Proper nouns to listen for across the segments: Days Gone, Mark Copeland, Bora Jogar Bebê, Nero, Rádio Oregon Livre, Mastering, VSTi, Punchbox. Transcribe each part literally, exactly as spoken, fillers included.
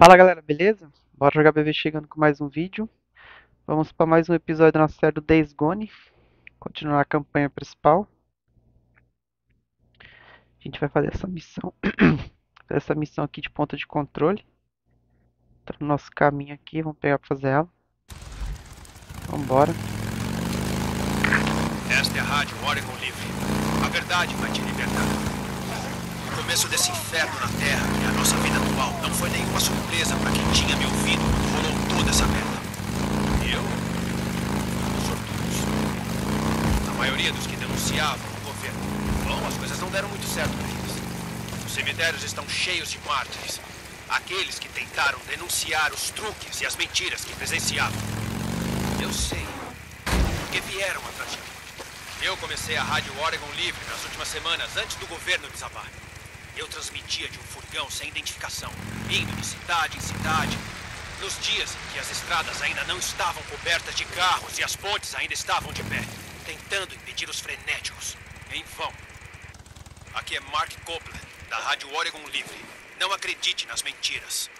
Fala galera, beleza? Bora Jogar Bebê chegando com mais um vídeo. Vamos para mais um episódio da nossa série do Days Gone. Continuar a campanha principal. A gente vai fazer essa missão essa missão aqui de ponta de controle. Tá no nosso caminho aqui, vamos pegar para fazer ela. Vambora. Esta é a Rádio Oregon Livre. A verdade vai te libertar. O começo desse inferno na Terra e a nossa vida atual não foi nenhuma surpresa para quem tinha me ouvido quando rolou toda essa merda. E eu? Os sortudos. A maioria dos que denunciavam o governo. Bom, as coisas não deram muito certo para eles. Os cemitérios estão cheios de mártires. Aqueles que tentaram denunciar os truques e as mentiras que presenciavam. Eu sei. Porque vieram atrás de mim. Eu comecei a Rádio Oregon Livre nas últimas semanas antes do governo desabar. Eu transmitia de um furgão sem identificação, indo de cidade em cidade, nos dias em que as estradas ainda não estavam cobertas de carros e as pontes ainda estavam de pé, tentando impedir os frenéticos. Em vão. Aqui é Mark Copeland, da Rádio Oregon Livre. Não acredite nas mentiras.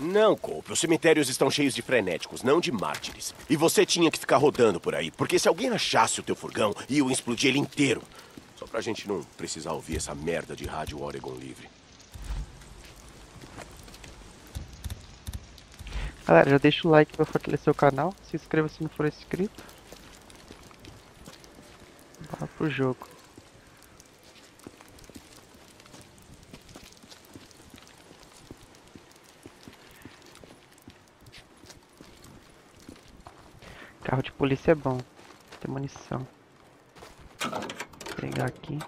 Não, Cope, os cemitérios estão cheios de frenéticos, não de mártires. E você tinha que ficar rodando por aí, porque se alguém achasse o teu furgão, ia o explodir ele inteiro. Só pra gente não precisar ouvir essa merda de Rádio Oregon Livre. Galera, já deixa o like pra fortalecer o canal, se inscreva se não for inscrito. Bora pro jogo. Carro de polícia é bom, tem munição. Vou pegar aqui.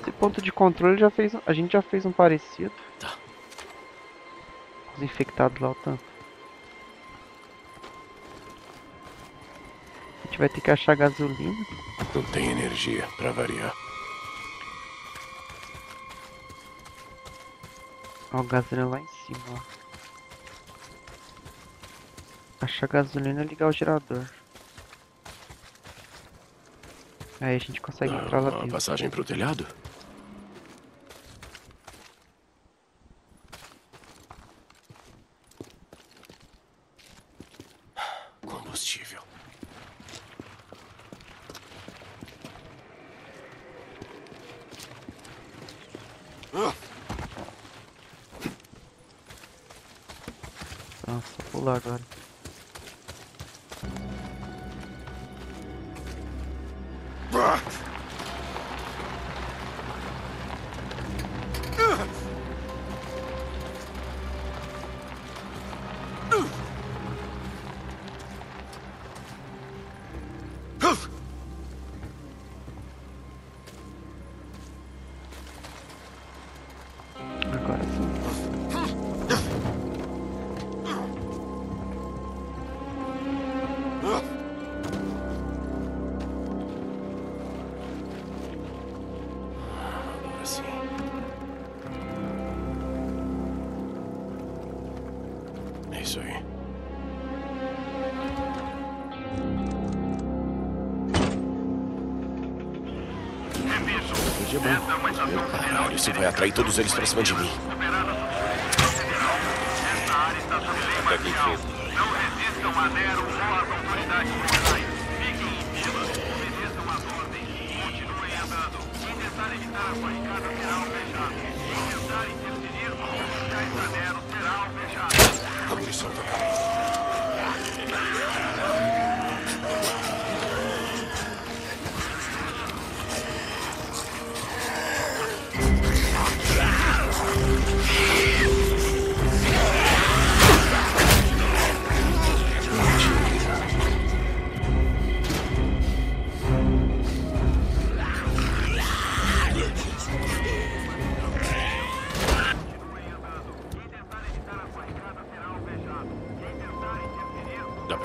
Esse ponto de controle já fez, a gente já fez um parecido. Tá. Os infectados lá o tanto. A gente vai ter que achar gasolina. Não tem energia pra variar. Ó, o gasolina lá em cima, ó. Achar gasolina e ligar o gerador. Aí a gente consegue ah, entrar lá dentro. Uma passagem pro telhado? Combustível. Ah. Nossa, vou pular agora. Isso aí. Caralho, isso vai atrair todos eles pra cima de mim. Até que enfim. Não resistam a Nero ou às autoridades locais. Fiquem em fila, obedeçam as ordens, continuem andando. Quem tentar evitar a barricada será alvejado. Quem tentar interferir com os oficiais da Nero será alvejado. A munição tá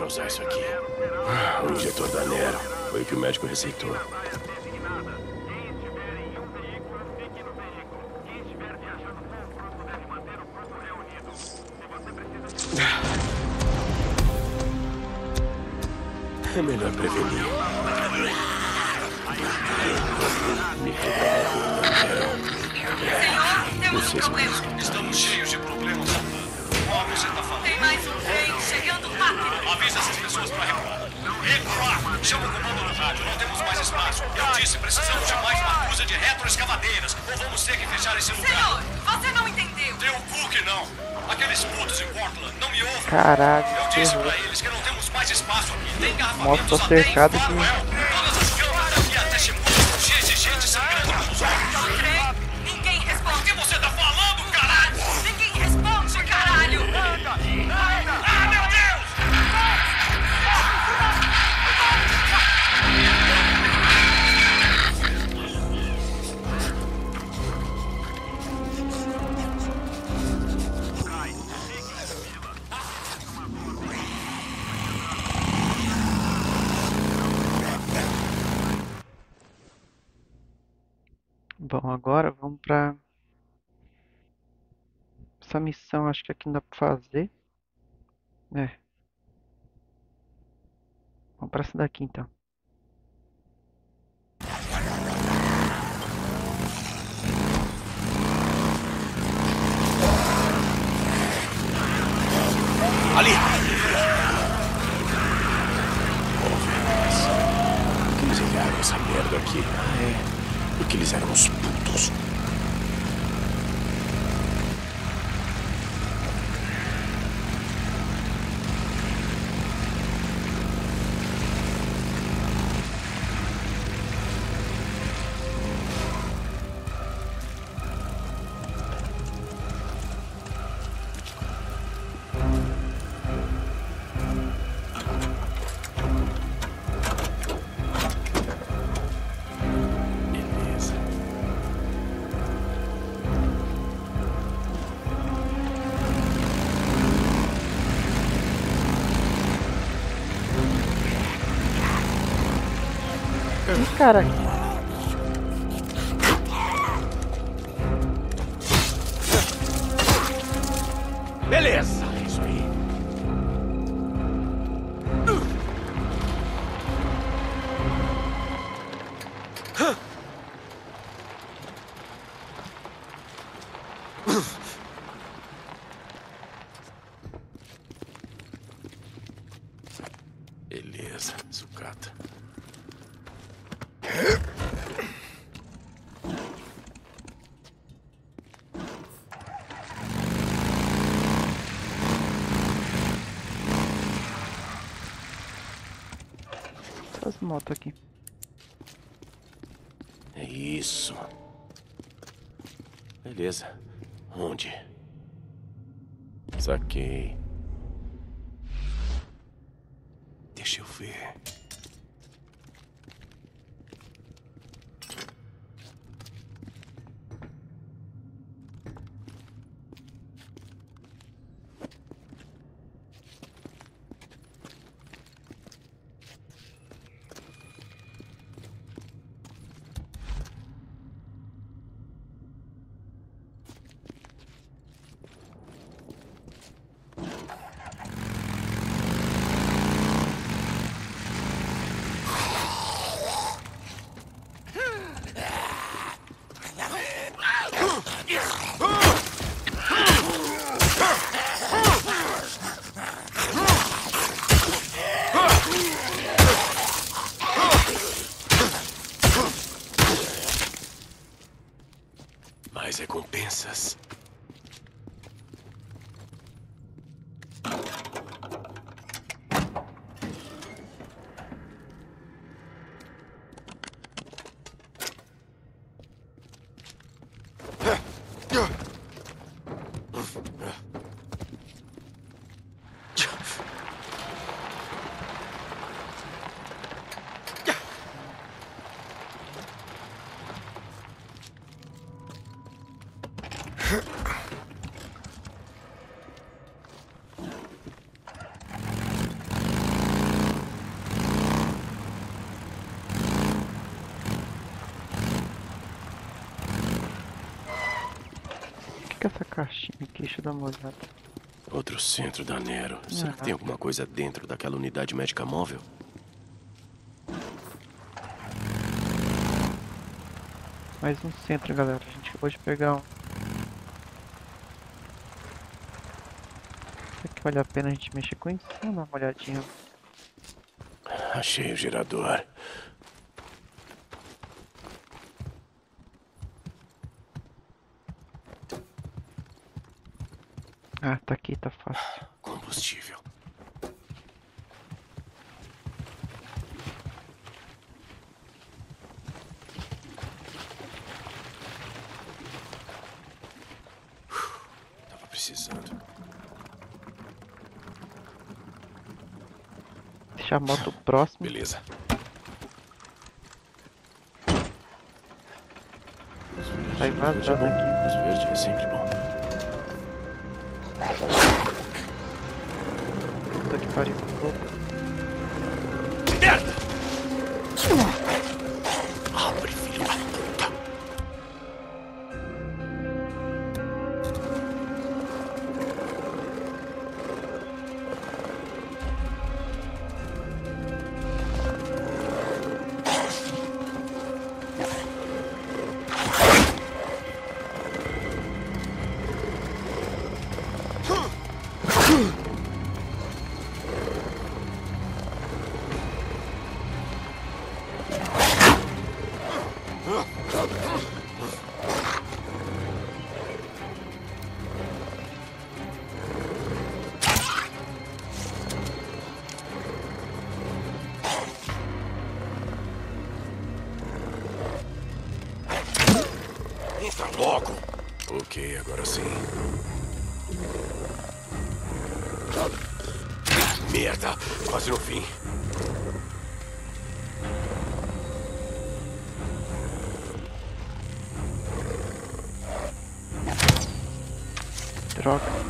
usar isso aqui. O injetor da Nero foi o que o médico receitou. É melhor prevenir. Me vocês mesmos. Estamos cheios de problemas. Qual você tá falando? Tem mais um trem chegando rápido. Avisa essas pessoas para recuar. Recuar! Chama o comando no rádio, não temos mais espaço. Eu disse, precisamos de mais uma cruza de retroescavadeiras, ou vamos ter que fechar esse lugar. Senhor, você não entendeu. Teu cu que não. Aqueles putos em Portland não me ouvem. Caraca, eu disse pra eles que não temos mais espaço aqui. Tem garrafamentos até em Farwell. Todas as câmeras aqui até Shimuya estão cheias de gente sangrando nos olhos. Ninguém responde. O que você tá falando, caralho? Ninguém responde, caralho. Anda, anda. Ah, meu Deus! Bom, agora vamos pra essa missão, acho que aqui não dá pra fazer. É. Vamos pra essa daqui então. Ali! Por que eles enviaram essa merda aqui? Ah, é. Porque eles eram os putos. Cara, beleza, isso aí. Beleza, sucata. Essas motos aqui. É isso. Beleza. Onde? Saquei. Deixa eu ver. Mais recompensas. Essa caixinha aqui, deixa eu dar uma olhada. Outro centro da Nero. Uhum. Será que tem alguma coisa dentro daquela unidade médica móvel? Mais um centro, galera. A gente acabou de pegar um vale a pena a gente mexer com isso? Vamos dar uma olhadinha. Achei o gerador. Ah, tá aqui, tá fácil. Combustível. Tava precisando. Deixa a moto próxima. Beleza. Vai vazar daqui. Os verdes é sempre bom. Puta que pariu, pouco. Merda! Abre, filho da puta! Logo! Ok, agora sim. Merda! Quase no fim. Droga.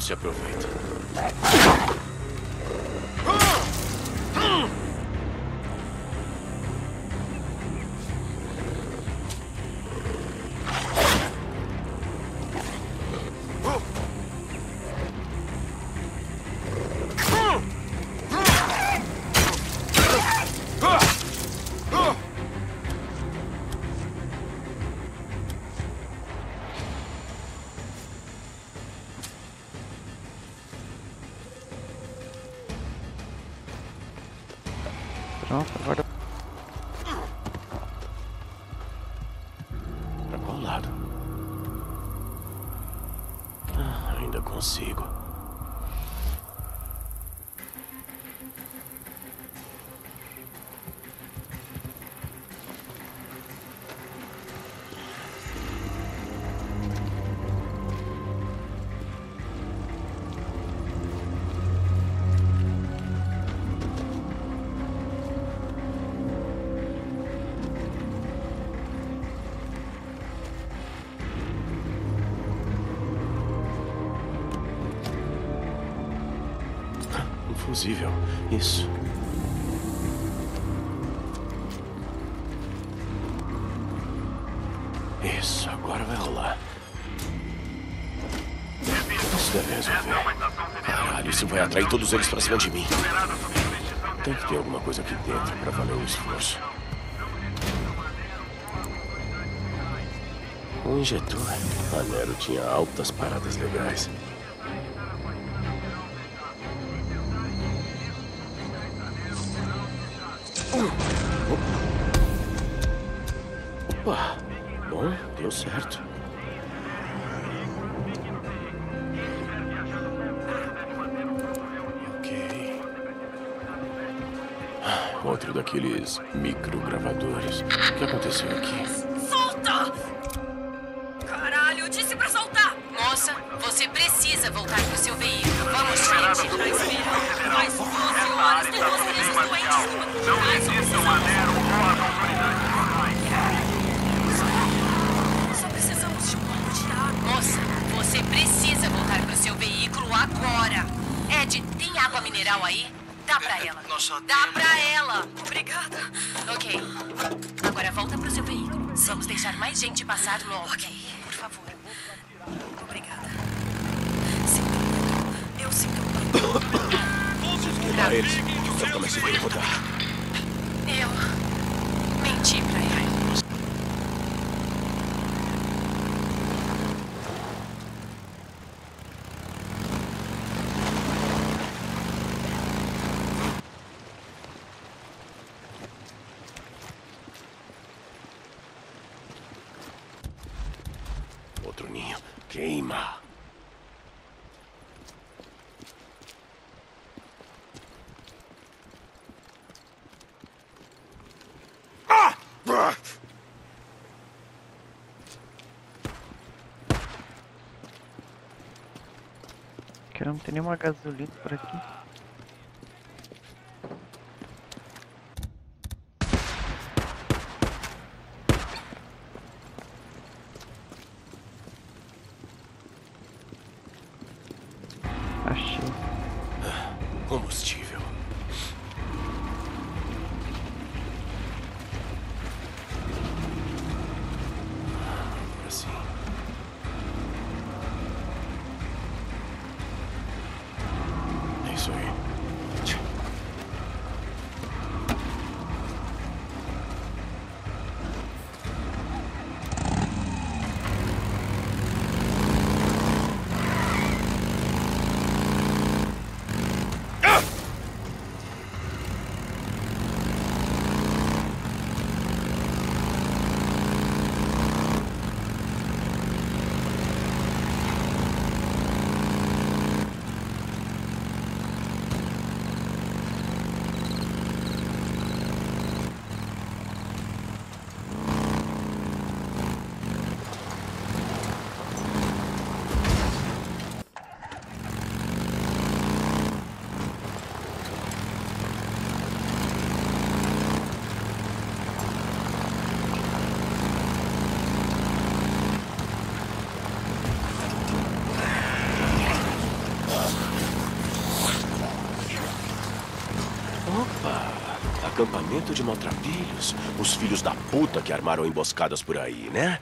Se aproveita. Pronto, agora... Pra qual lado? Ah, ainda consigo. Fusível, isso. Isso, agora vai rolar. Isso deve resolver. Caralho, isso vai atrair todos eles pra cima de mim. Tem que ter alguma coisa aqui dentro pra valer o esforço. Um injetor. A Nero tinha altas paradas legais. Opa! Bom, deu certo. Ok. Outro daqueles microgravadores. O que aconteceu aqui? Solta! Caralho, eu disse pra soltar! Moça, você precisa voltar pro seu veículo. Vamos, gente, nós esperamos mais doze horas de vocês doentes. Não resistam a Nero ou a autoridade. Só precisa Dá pra ela. Obrigada. Ok. Agora volta pro seu veículo. Vamos deixar mais gente passar logo. Ok, por favor. Obrigada. Sinto. Eu sinto. Pra eles. Eu também sei que eu vou dar. Eu menti pra eles. Não tem nenhuma gasolina por aqui. Achei. Combustível. Assim. Acampamento de maltrapilhos. Os filhos da puta que armaram emboscadas por aí, né?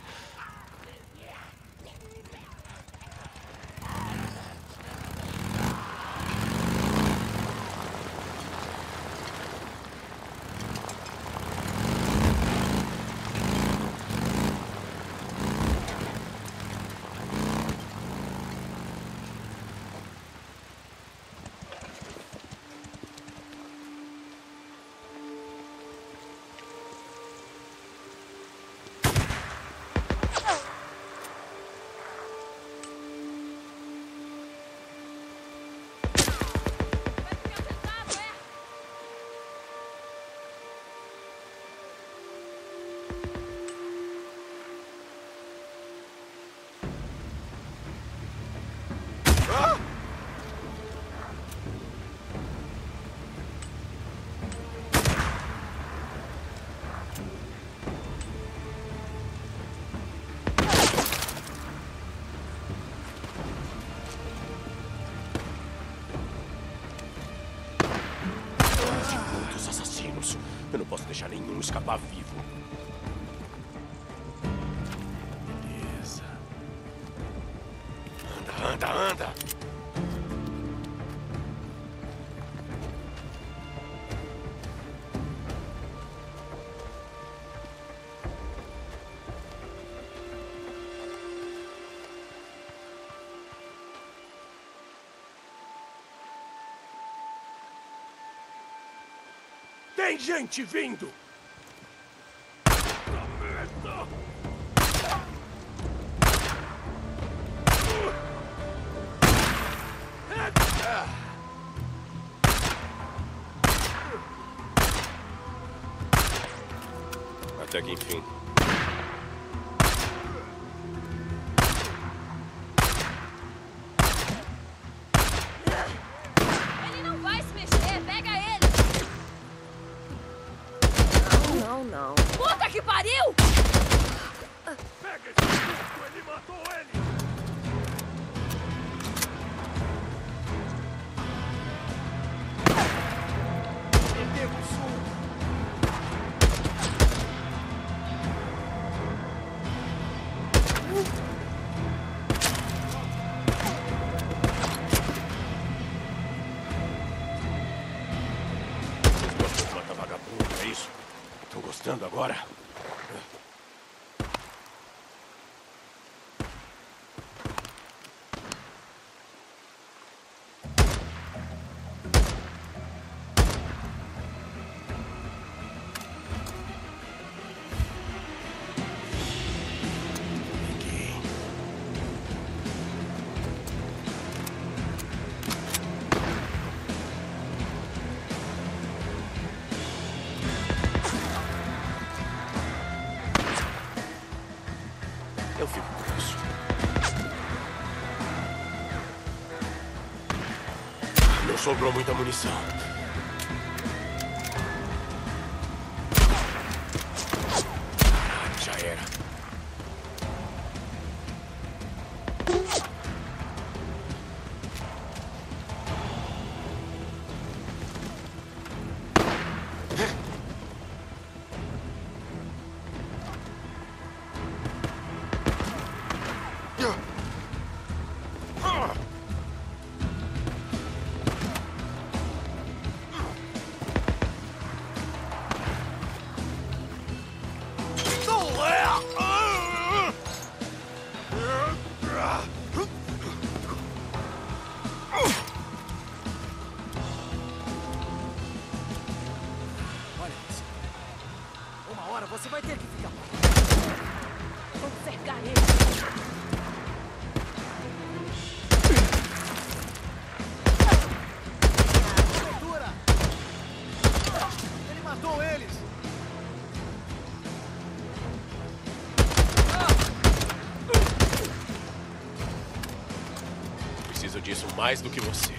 Eu não posso deixar nenhum escapar vivo. Beleza. Anda, anda, anda. Tem gente vindo! Até que enfim. Ele Tô gostando agora. Sobrou muita munição. Ah, já era. Mais do que você.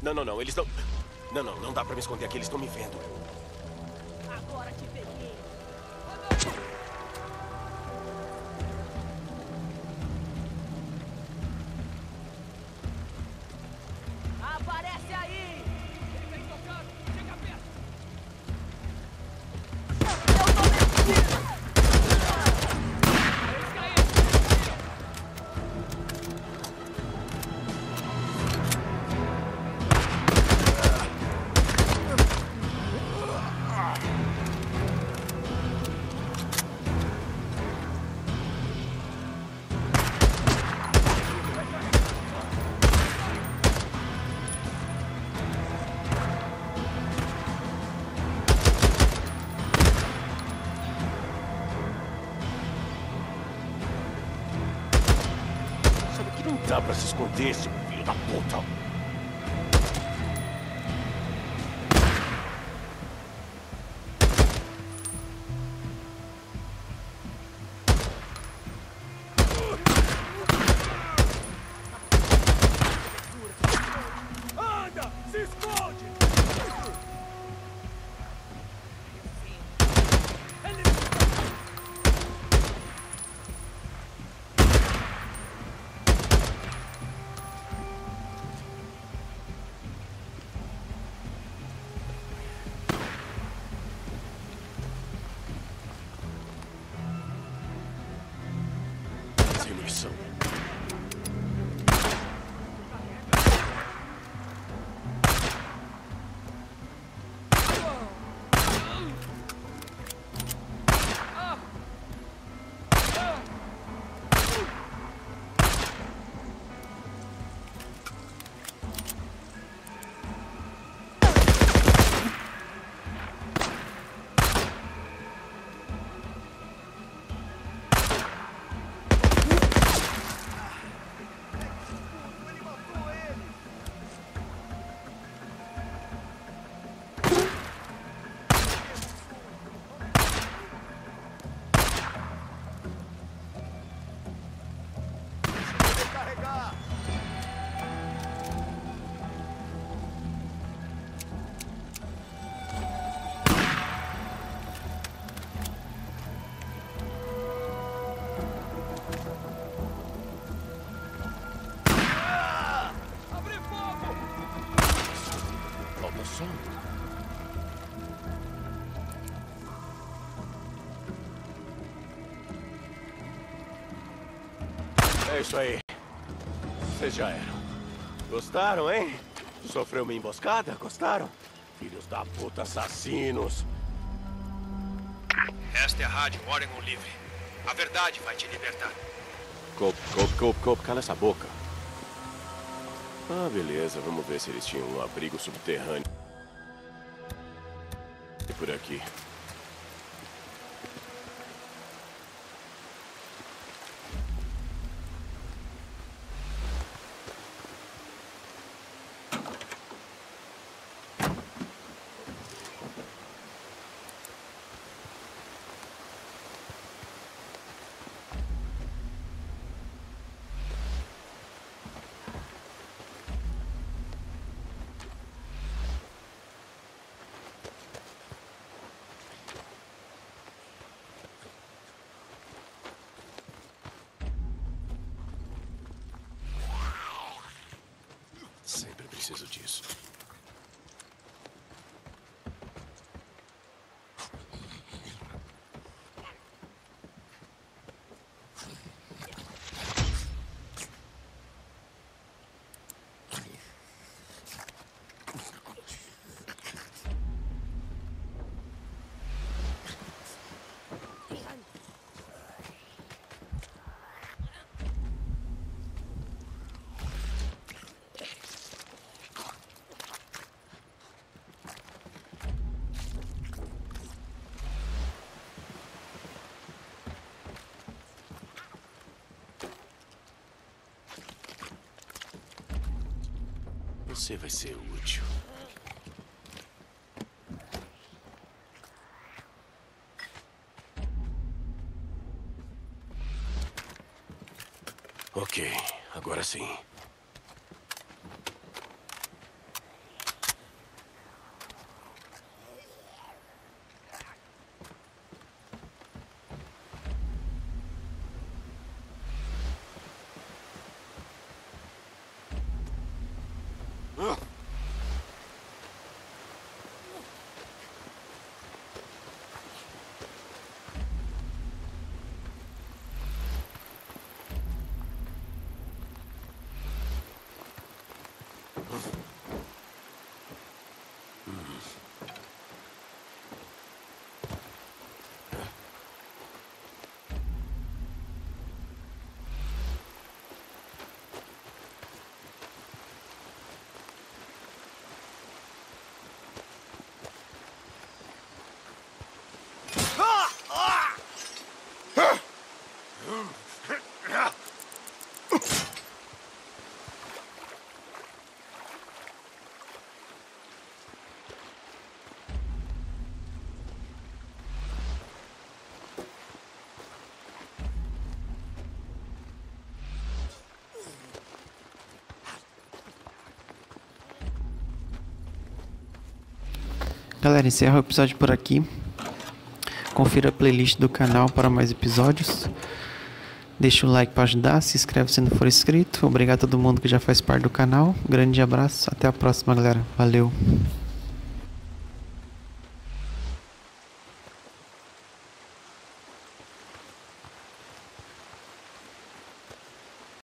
Não, não, não, eles não... Não, não, não dá pra me esconder aqui, eles estão me vendo. Agora te peguei. Aparece aí! Ele vem tocando, chega perto. Eu tô mentindo! Dá pra se esconder, seu filho da puta! Anda! Se esconde! pegar. É isso aí. Vocês já eram. Gostaram, hein? Sofreu uma emboscada? Gostaram? Filhos da puta, assassinos. Esta é a Rádio Oregon Livre. A verdade vai te libertar. Cope, Cope, Cope, Cope, cala essa boca. Ah, beleza. Vamos ver se eles tinham um abrigo subterrâneo. E por aqui. Preciso disso. Você vai ser útil. Ok, agora sim. Galera, encerra o episódio por aqui. Confira a playlist do canal para mais episódios. Deixa o like para ajudar, se inscreve se não for inscrito. Obrigado a todo mundo que já faz parte do canal. Grande abraço, até a próxima, galera. Valeu!